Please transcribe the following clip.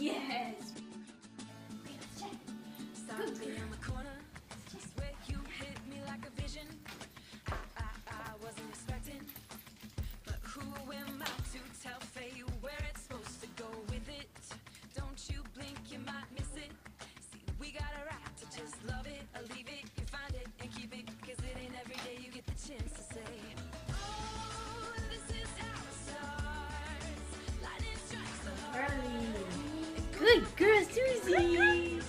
Yes. Okay, let's check. Stop me around the corner. Just where you hit me like a vision. I wasn't expecting. But who am I to tell Faye where it's supposed to go with it? Don't you blink, you might miss it. See, we got a right to just love it or leave it. You find it and keep it, 'cause it ain't every day you get the chance to say. Good girl, Suzie!